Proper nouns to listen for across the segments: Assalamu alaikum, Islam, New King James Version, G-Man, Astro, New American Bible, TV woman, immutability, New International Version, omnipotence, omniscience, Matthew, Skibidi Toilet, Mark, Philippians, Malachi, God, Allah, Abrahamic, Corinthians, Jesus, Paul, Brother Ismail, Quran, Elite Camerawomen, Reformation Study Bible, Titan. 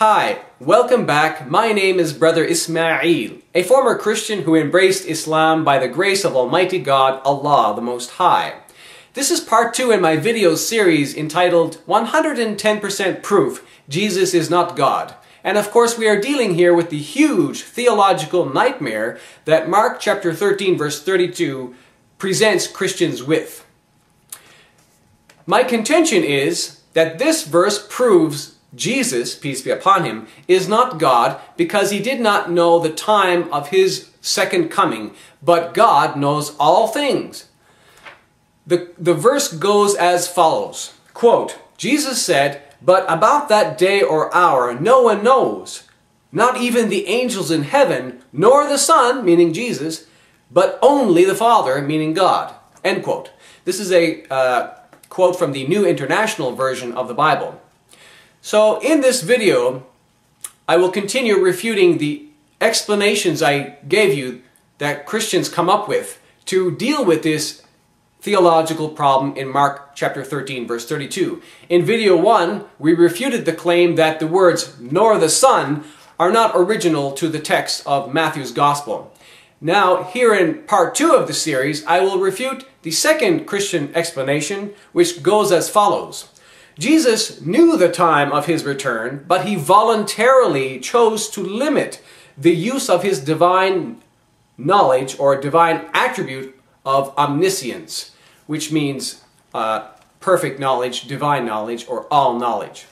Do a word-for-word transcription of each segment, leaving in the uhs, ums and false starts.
Hi, welcome back. My name is Brother Ismail, a former Christian who embraced Islam by the grace of Almighty God, Allah the Most High. This is part two in my video series entitled one hundred ten percent Proof Jesus is Not God. And of course we are dealing here with the huge theological nightmare that Mark chapter thirteen verse thirty-two presents Christians with. My contention is that this verse proves Jesus, peace be upon him, is not God because he did not know the time of his second coming, but God knows all things. The, the verse goes as follows, quote, Jesus said, "But about that day or hour no one knows, not even the angels in heaven, nor the Son," meaning Jesus, "but only the Father," meaning God," end quote. This is a uh, quote from the New International Version of the Bible. So in this video, I will continue refuting the explanations I gave you that Christians come up with to deal with this theological problem in Mark chapter thirteen, verse thirty-two. In video one, we refuted the claim that the words, "nor the Son," are not original to the text of Matthew's Gospel. Now, here in part two of the series, I will refute the second Christian explanation, which goes as follows. Jesus knew the time of his return, but he voluntarily chose to limit the use of his divine knowledge or divine attribute of omniscience, which means uh, perfect knowledge, divine knowledge, or all knowledge.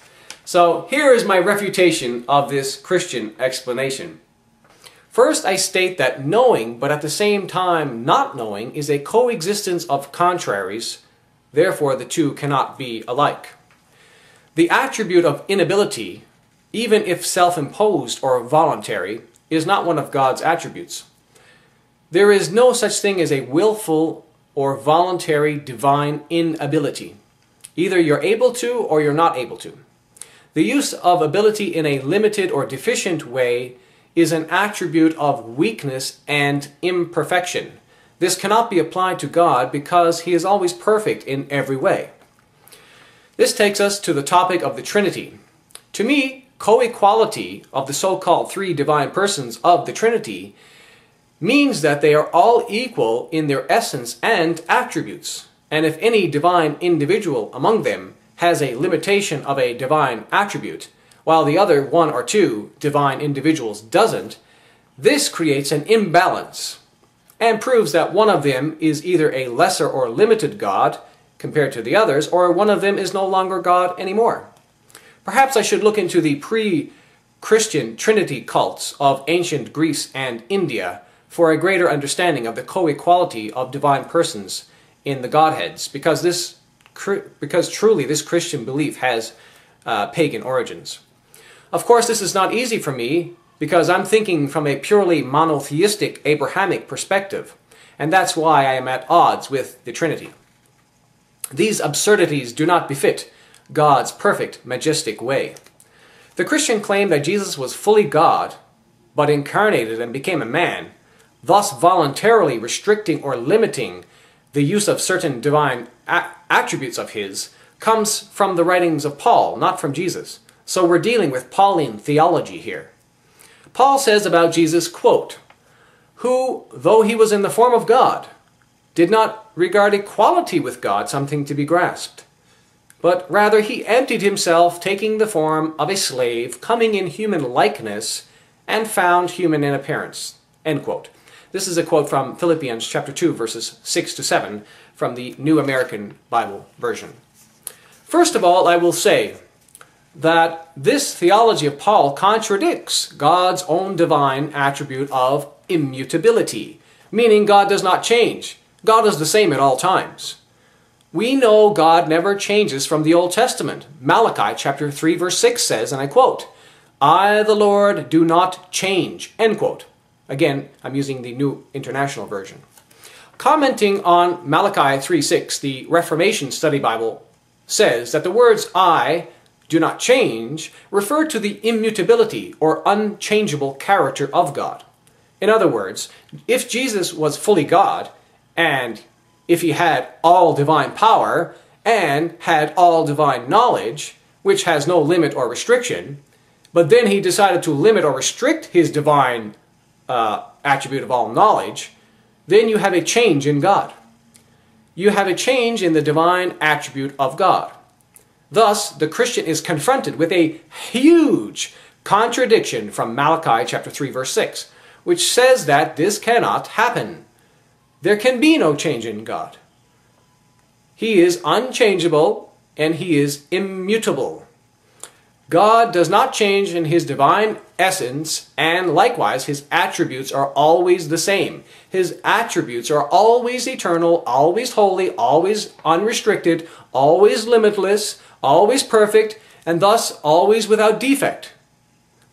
So here is my refutation of this Christian explanation. First, I state that knowing, but at the same time not knowing, is a coexistence of contraries. Therefore, the two cannot be alike. The attribute of inability, even if self-imposed or voluntary, is not one of God's attributes. There is no such thing as a willful or voluntary divine inability. Either you're able to or you're not able to. The use of ability in a limited or deficient way is an attribute of weakness and imperfection. This cannot be applied to God because he is always perfect in every way. This takes us to the topic of the Trinity. To me, co-equality of the so-called three divine persons of the Trinity means that they are all equal in their essence and attributes. And if any divine individual among them has a limitation of a divine attribute, while the other one or two divine individuals doesn't, this creates an imbalance and proves that one of them is either a lesser or limited God compared to the others, or one of them is no longer God anymore. Perhaps I should look into the pre-Christian Trinity cults of ancient Greece and India for a greater understanding of the co-equality of divine persons in the Godheads, because, this, because truly this Christian belief has uh, pagan origins. Of course, this is not easy for me, because I'm thinking from a purely monotheistic Abrahamic perspective, and that's why I am at odds with the Trinity. These absurdities do not befit God's perfect, majestic way. The Christian claim that Jesus was fully God, but incarnated and became a man, thus voluntarily restricting or limiting the use of certain divine attributes of his, comes from the writings of Paul, not from Jesus. So we're dealing with Pauline theology here. Paul says about Jesus, quote, "Who, though he was in the form of God, did not regard equality with God something to be grasped, but rather he emptied himself, taking the form of a slave, coming in human likeness, and found human in appearance," end quote. This is a quote from Philippians chapter two, verses six to seven, from the New American Bible version. First of all, I will say that this theology of Paul contradicts God's own divine attribute of immutability, meaning God does not change. God is the same at all times. We know God never changes from the Old Testament. Malachi chapter three verse six says, and I quote, "I, the Lord, do not change," end quote. Again, I'm using the New International Version. Commenting on Malachi three six, the Reformation Study Bible says that the words "I do not change" refer to the immutability or unchangeable character of God. In other words, if Jesus was fully God, and if he had all divine power, and had all divine knowledge, which has no limit or restriction, But then he decided to limit or restrict his divine uh, attribute of all knowledge. Then you have a change in God. You have a change in the divine attribute of God. Thus, the Christian is confronted with a huge contradiction from Malachi chapter three, verse six, which says that this cannot happen. There can be no change in God. He is unchangeable and He is immutable. God does not change in His divine essence, and likewise His attributes are always the same. His attributes are always eternal, always holy, always unrestricted, always limitless, always perfect, and thus always without defect.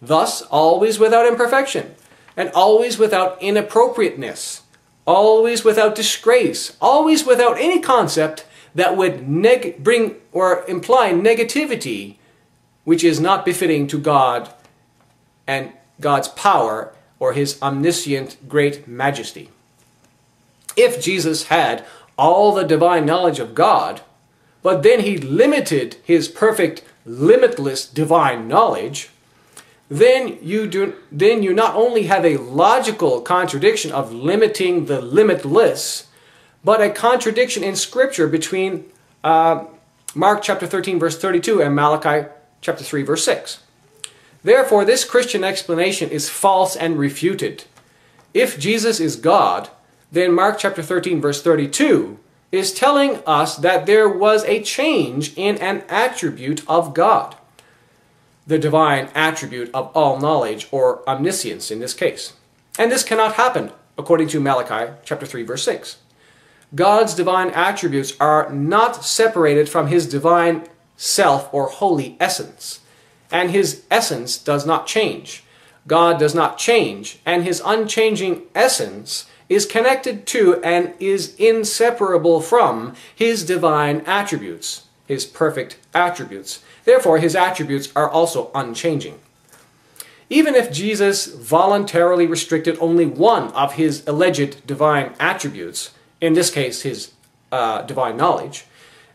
Thus always without imperfection, and always without inappropriateness, always without disgrace, always without any concept that would neg bring or imply negativity, which is not befitting to God and God's power or His omniscient great majesty. If Jesus had all the divine knowledge of God, but then He limited His perfect, limitless divine knowledge, then you, do, then you not only have a logical contradiction of limiting the limitless, but a contradiction in Scripture between uh, Mark chapter thirteen, verse thirty-two and Malachi chapter three, verse six. Therefore, this Christian explanation is false and refuted. If Jesus is God, then Mark chapter thirteen, verse thirty-two is telling us that there was a change in an attribute of God, the divine attribute of all knowledge or omniscience in this case. And this cannot happen, according to Malachi chapter three, verse six. God's divine attributes are not separated from His divine self or holy essence, and His essence does not change. God does not change, and His unchanging essence is connected to and is inseparable from His divine attributes, His perfect attributes. Therefore, His attributes are also unchanging. Even if Jesus voluntarily restricted only one of His alleged divine attributes, in this case, His uh, divine knowledge,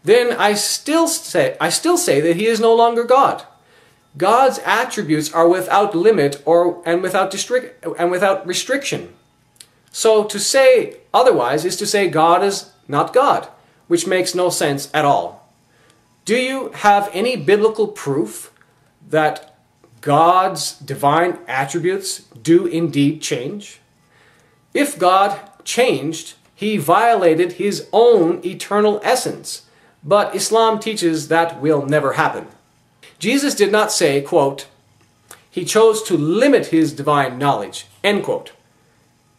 then I still say, I still say that He is no longer God. God's attributes are without limit or, and, without district, and without restriction. So to say otherwise is to say God is not God, which makes no sense at all. Do you have any biblical proof that God's divine attributes do indeed change? If God changed, He violated His own eternal essence. But Islam teaches that will never happen. Jesus did not say, quote, He chose to limit His divine knowledge, end quote.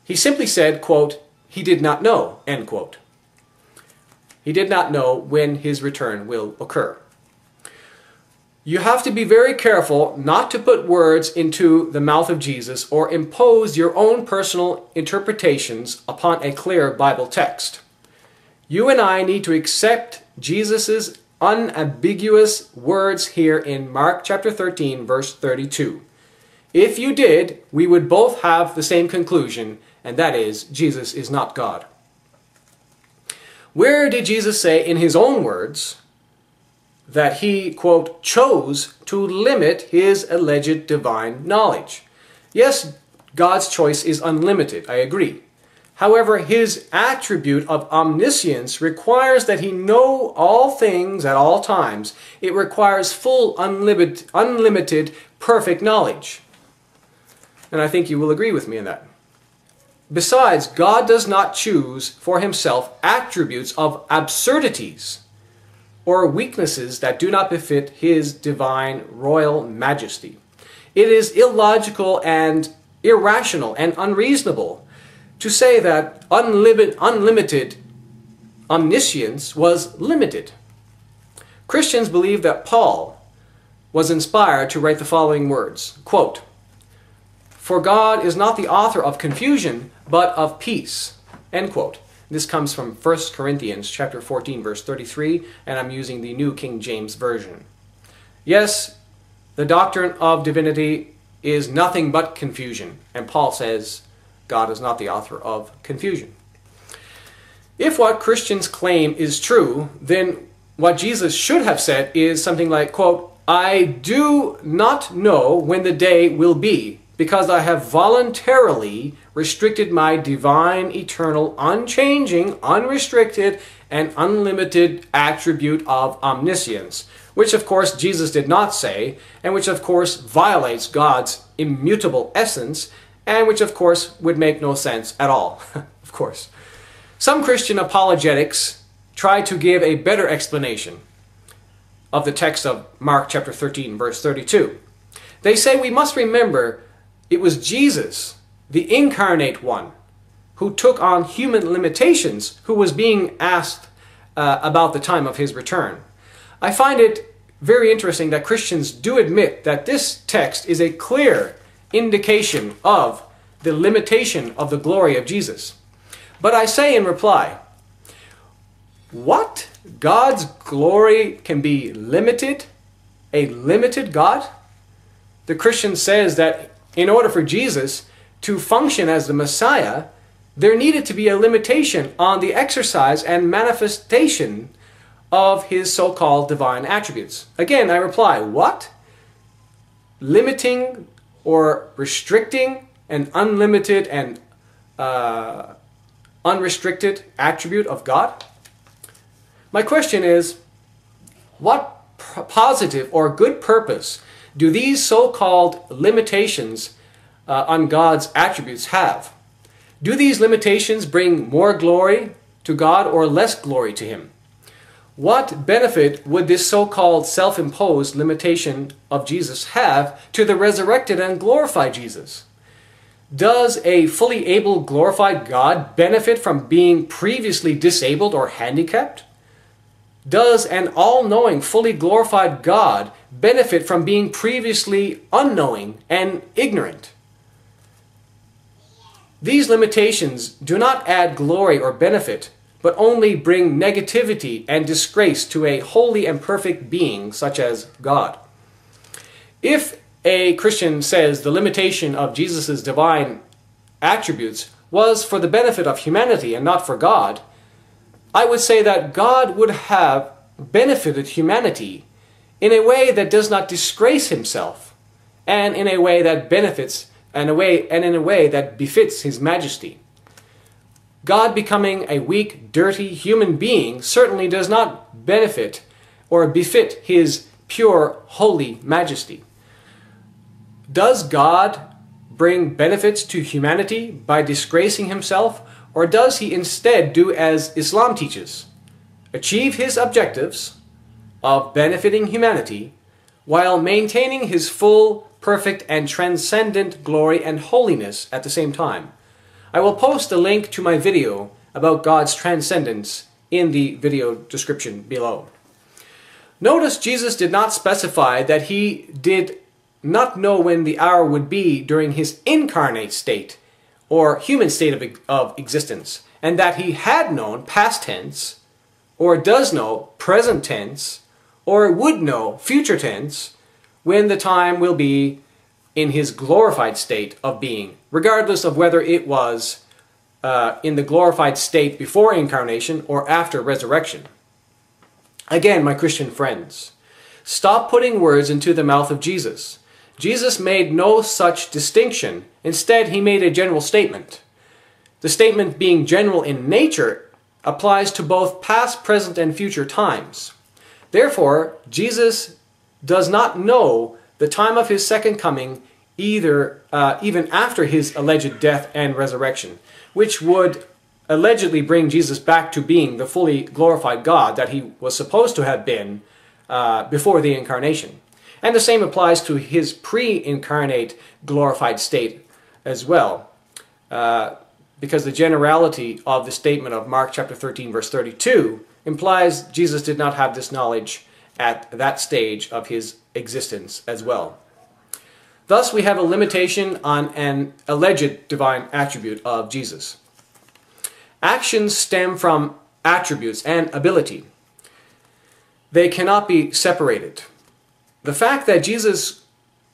He simply said, quote, He did not know, end quote. He did not know when His return will occur. You have to be very careful not to put words into the mouth of Jesus or impose your own personal interpretations upon a clear Bible text. You and I need to accept Jesus' unambiguous words here in Mark chapter thirteen, verse thirty-two. If you did, we would both have the same conclusion, and that is, Jesus is not God. Where did Jesus say in His own words that He, quote, chose to limit His alleged divine knowledge? Yes, God's choice is unlimited, I agree. However, His attribute of omniscience requires that He know all things at all times. It requires full, unlimited, unlimited, perfect knowledge. And I think you will agree with me in that. Besides, God does not choose for Himself attributes of absurdities or weaknesses that do not befit His divine royal majesty. It is illogical and irrational and unreasonable to say that unlimited, unlimited omniscience was limited. Christians believe that Paul was inspired to write the following words, quote, For God is not the author of confusion, but of peace, end quote. This comes from First Corinthians chapter fourteen, verse thirty-three, and I'm using the New King James Version. Yes, the doctrine of divinity is nothing but confusion, and Paul says God is not the author of confusion. If what Christians claim is true, then what Jesus should have said is something like, quote, I do not know when the day will be, because I have voluntarily restricted my divine, eternal, unchanging, unrestricted, and unlimited attribute of omniscience, which of course Jesus did not say, and which of course violates God's immutable essence, and which of course would make no sense at all, of course. Some Christian apologetics try to give a better explanation of the text of Mark chapter thirteen, verse thirty-two. They say we must remember it was Jesus, the incarnate one, who took on human limitations, who was being asked uh, about the time of his return. I find it very interesting that Christians do admit that this text is a clear indication of the limitation of the glory of Jesus. But I say in reply, what? God's glory can be limited? A limited God? The Christian says that in order for Jesus to function as the Messiah, there needed to be a limitation on the exercise and manifestation of his so-called divine attributes. Again, I reply, what? Limiting or restricting an unlimited and uh, unrestricted attribute of God? My question is, what positive or good purpose do these so-called limitations uh, on God's attributes have? Do these limitations bring more glory to God or less glory to Him? What benefit would this so-called self-imposed limitation of Jesus have to the resurrected and glorified Jesus? Does a fully able, glorified God benefit from being previously disabled or handicapped? Does an all-knowing, fully glorified God benefit from being previously unknowing and ignorant? These limitations do not add glory or benefit, but only bring negativity and disgrace to a holy and perfect being such as God. If a Christian says the limitation of Jesus' divine attributes was for the benefit of humanity and not for God, I would say that God would have benefited humanity in a way that does not disgrace himself, and in a way that benefits, and, a way, and in a way that befits his majesty. God becoming a weak, dirty human being certainly does not benefit or befit his pure, holy majesty. Does God bring benefits to humanity by disgracing himself? Or does he instead do as Islam teaches, achieve his objectives of benefiting humanity while maintaining his full, perfect, and transcendent glory and holiness at the same time? I will post a link to my video about God's transcendence in the video description below. Notice Jesus did not specify that he did not know when the hour would be during his incarnate state, or human state of, of existence, and that he had known past tense, or does know present tense, or would know future tense, when the time will be in his glorified state of being, regardless of whether it was uh, in the glorified state before incarnation or after resurrection. Again, my Christian friends, stop putting words into the mouth of Jesus. Jesus made no such distinction. Instead, he made a general statement. The statement being general in nature applies to both past, present, and future times. Therefore, Jesus does not know the time of his second coming either, uh, even after his alleged death and resurrection, which would allegedly bring Jesus back to being the fully glorified God that he was supposed to have been uh, before the incarnation. And the same applies to his pre-incarnate glorified state as well, uh, because the generality of the statement of Mark chapter thirteen, verse thirty-two implies Jesus did not have this knowledge at that stage of his existence as well. Thus, we have a limitation on an alleged divine attribute of Jesus. Actions stem from attributes and ability. They cannot be separated. The fact that Jesus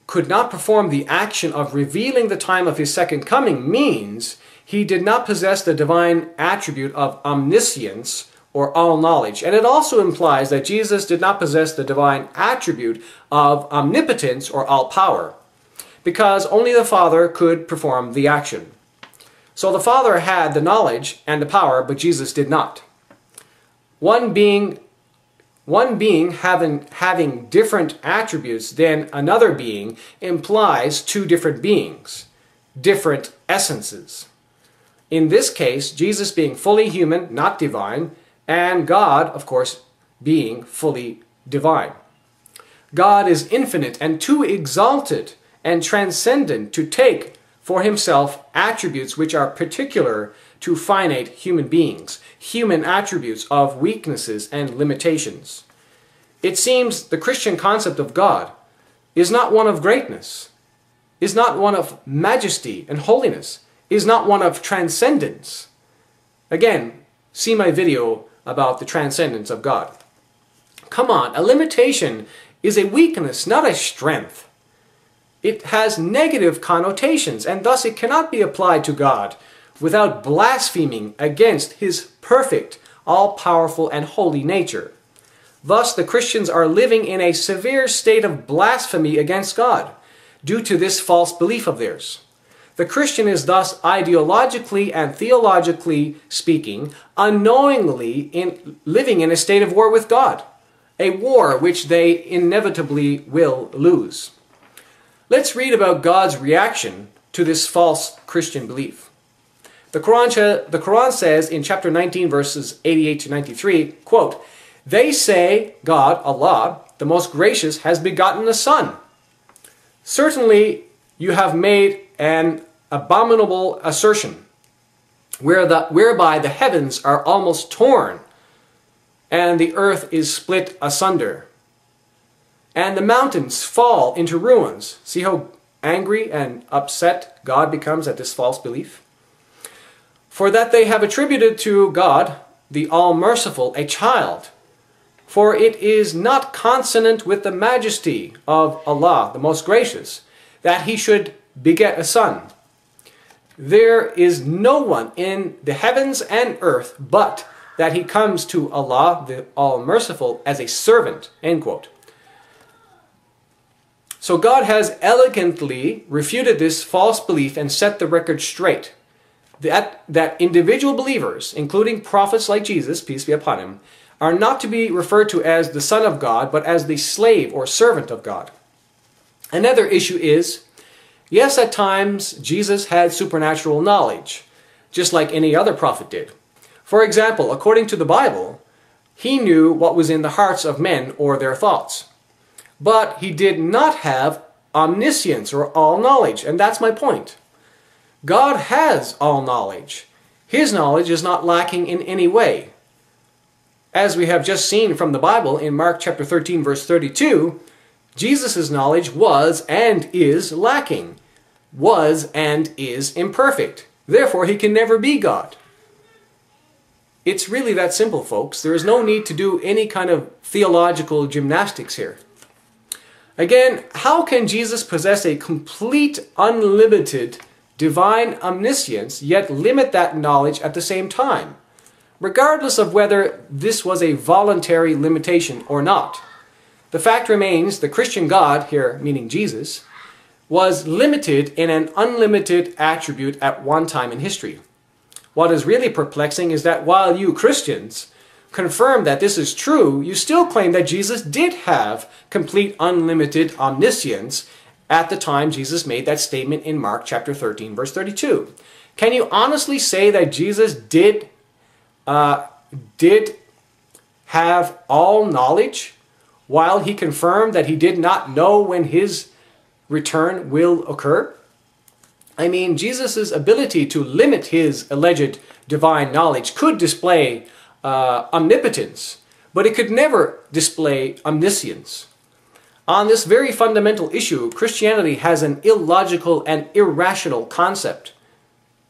could not perform the action of revealing the time of his second coming means he did not possess the divine attribute of omniscience or all knowledge. And it also implies that Jesus did not possess the divine attribute of omnipotence or all power, because only the Father could perform the action. So the Father had the knowledge and the power, but Jesus did not. One being, one being having, having different attributes than another being implies two different beings, different essences. In this case, Jesus being fully human, not divine, and God, of course, being fully divine. God is infinite and too exalted and transcendent to take for himself attributes which are particular to finite human beings, human attributes of weaknesses and limitations. It seems the Christian concept of God is not one of greatness, is not one of majesty and holiness, is not one of transcendence. Again, see my video about the transcendence of God. Come on, a limitation is a weakness, not a strength. It has negative connotations, and thus it cannot be applied to God without blaspheming against his perfect, all-powerful, and holy nature. Thus, the Christians are living in a severe state of blasphemy against God due to this false belief of theirs. The Christian is thus ideologically and theologically speaking, unknowingly in, living in a state of war with God, a war which they inevitably will lose. Let's read about God's reaction to this false Christian belief. The Quran, the Quran says in chapter nineteen, verses eighty-eight to ninety-three, quote, "They say, God, Allah, the most gracious, has begotten a son. Certainly you have made an abominable assertion, where the, whereby the heavens are almost torn, and the earth is split asunder, and the mountains fall into ruins." See how angry and upset God becomes at this false belief? "For that they have attributed to God, the all-merciful, a child, for it is not consonant with the majesty of Allah, the most gracious, that he should beget a son. There is no one in the heavens and earth but that he comes to Allah, the all-merciful, as a servant." End quote. So God has elegantly refuted this false belief and set the record straight that, that individual believers, including prophets like Jesus, peace be upon him, are not to be referred to as the Son of God, but as the slave or servant of God. Another issue is, yes, at times Jesus had supernatural knowledge, just like any other prophet did. For example, according to the Bible, he knew what was in the hearts of men or their thoughts. But he did not have omniscience or all knowledge, and that's my point. God has all knowledge. His knowledge is not lacking in any way. As we have just seen from the Bible in Mark chapter thirteen, verse thirty-two, Jesus' knowledge was and is lacking, was and is imperfect. Therefore, he can never be God. It's really that simple, folks. There is no need to do any kind of theological gymnastics here. Again, how can Jesus possess a complete, unlimited, divine omniscience, yet limit that knowledge at the same time, regardless of whether this was a voluntary limitation or not? The fact remains, the Christian God, here meaning Jesus, was limited in an unlimited attribute at one time in history. What is really perplexing is that while you Christians confirm that this is true, you still claim that Jesus did have complete unlimited omniscience at the time Jesus made that statement in Mark chapter thirteen, verse thirty-two. Can you honestly say that Jesus did, uh, did have all knowledge, while he confirmed that he did not know when his return will occur? I mean, Jesus' ability to limit his alleged divine knowledge could display uh, omnipotence, but it could never display omniscience. On this very fundamental issue, Christianity has an illogical and irrational concept.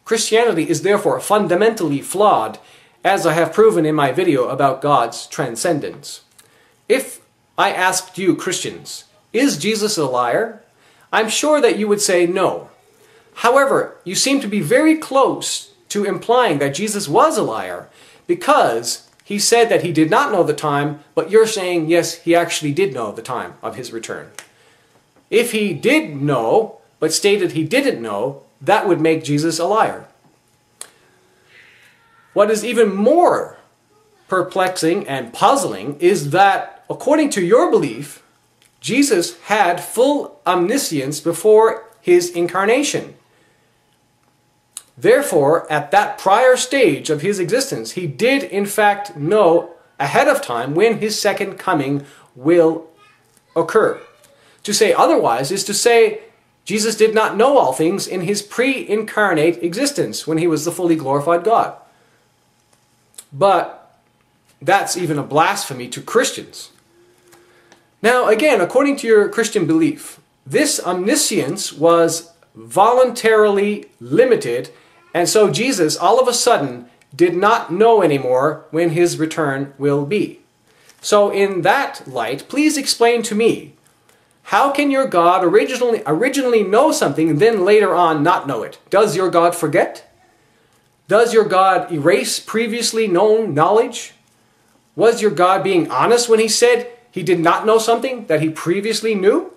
Christianity is therefore fundamentally flawed, as I have proven in my video about God's transcendence. If I asked you, Christians, is Jesus a liar? I'm sure that you would say no. However, you seem to be very close to implying that Jesus was a liar, because He said that he did not know the time, but you're saying, yes, he actually did know the time of his return. If he did know, but stated he didn't know, that would make Jesus a liar. What is even more perplexing and puzzling is that, according to your belief, Jesus had full omniscience before his incarnation. Therefore, at that prior stage of his existence, he did in fact know ahead of time when his second coming will occur. To say otherwise is to say Jesus did not know all things in his pre-incarnate existence when he was the fully glorified God. But that's even a blasphemy to Christians. Now again, according to your Christian belief, this omniscience was voluntarily limited, and so Jesus all of a sudden did not know anymore when his return will be. So in that light, please explain to me, how can your God originally, originally know something and then later on not know it? Does your God forget? Does your God erase previously known knowledge? Was your God being honest when he said he did not know something that he previously knew?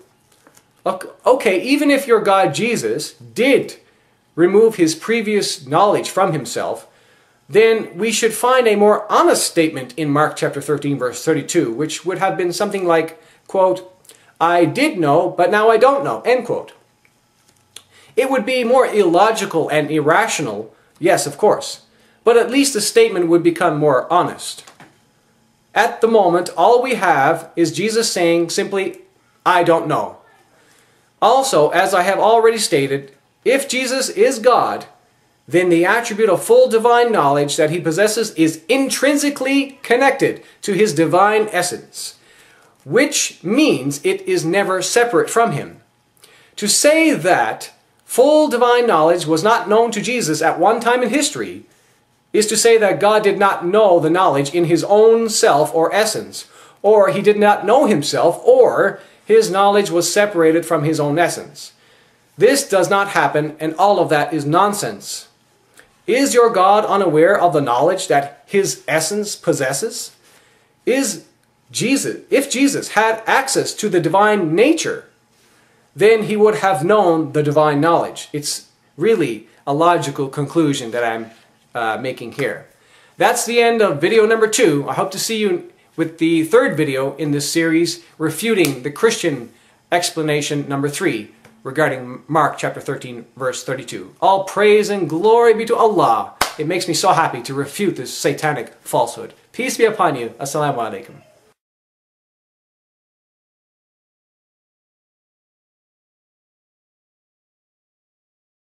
Okay, even if your God Jesus did remove his previous knowledge from himself, then we should find a more honest statement in Mark chapter thirteen, verse thirty-two, which would have been something like, quote, I did know, but now I don't know, end quote. It would be more illogical and irrational, yes, of course, but at least the statement would become more honest. At the moment, all we have is Jesus saying simply, I don't know. Also, as I have already stated, if Jesus is God, then the attribute of full divine knowledge that he possesses is intrinsically connected to his divine essence, which means it is never separate from him. To say that full divine knowledge was not known to Jesus at one time in history is to say that God did not know the knowledge in his own self or essence, or he did not know himself, or his knowledge was separated from his own essence. This does not happen, and all of that is nonsense. Is your God unaware of the knowledge that his essence possesses? Is Jesus, if Jesus had access to the divine nature, then he would have known the divine knowledge. It's really a logical conclusion that I'm uh, making here. That's the end of video number two. I hope to see you with the third video in this series, refuting the Christian explanation number three regarding Mark chapter thirteen, verse thirty-two. All praise and glory be to Allah. It makes me so happy to refute this satanic falsehood. Peace be upon you. Assalamu alaikum.